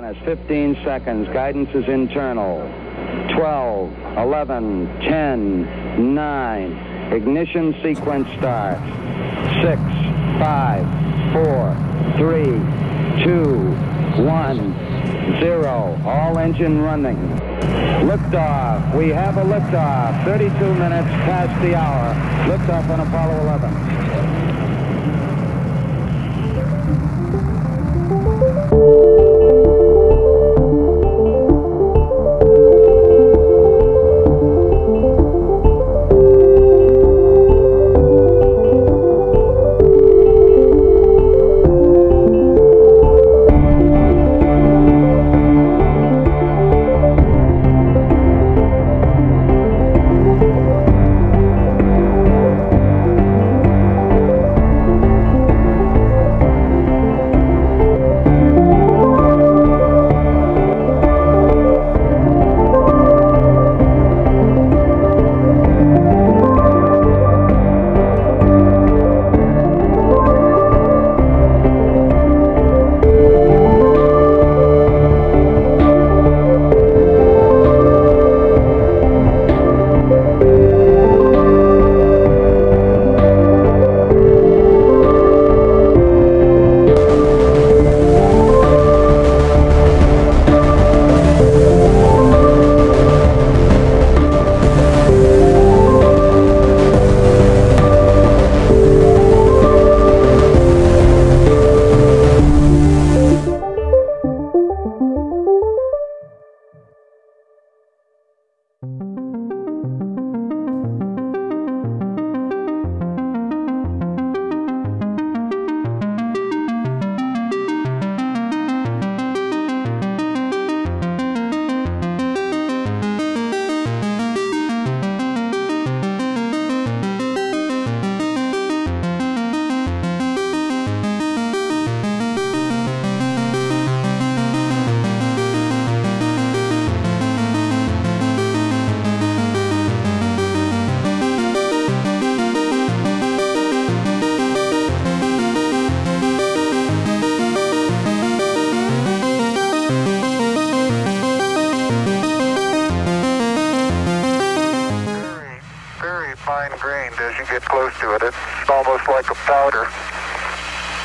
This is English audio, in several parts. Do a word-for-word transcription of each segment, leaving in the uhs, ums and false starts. minus fifteen seconds. Guidance is internal. twelve, eleven, ten, nine. Ignition sequence starts. six, five, four, three, two, one, zero. All engine running. Liftoff. We have a liftoff. thirty-two minutes past the hour. Liftoff on Apollo eleven. As you get close to it, it's almost like a powder.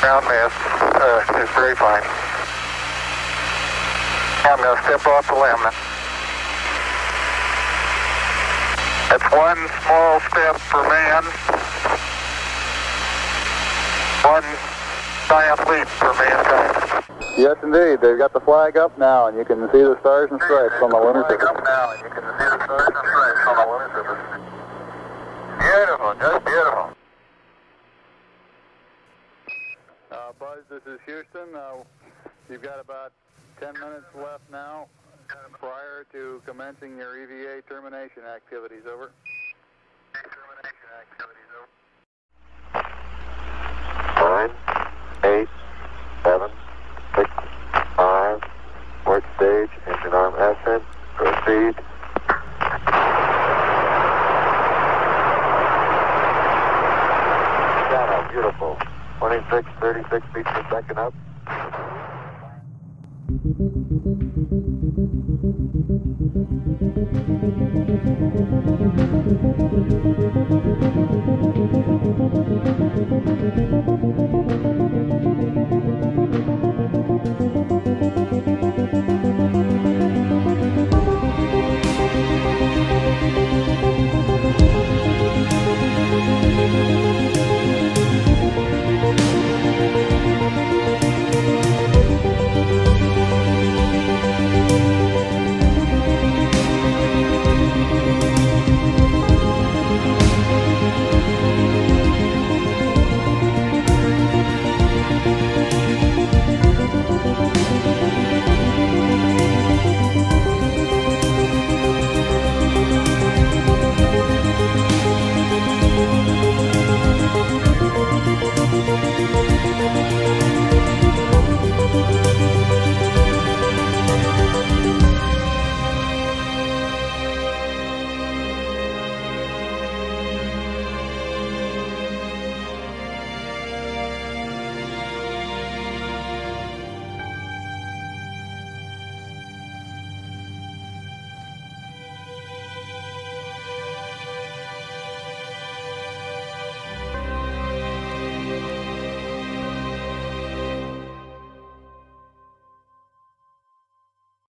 Ground mass uh, is very fine. I'm going to step off the limb. That's one small step for man, one giant leap for mankind. Yes, indeed. They've got the flag up now, and you can see the stars and stripes on the lunar surface. Up now, and you can see the stars and stripes on the lunar surface. Beautiful, just beautiful. Uh, Buzz, this is Houston. Uh, you've got about ten minutes left now prior to commencing your E V A termination activities. Over. Termination activities, over. Nine, eight, seven, six, five. Work stage, engine arm ascent. Proceed. Beautiful. twenty-six, thirty-six feet per second up.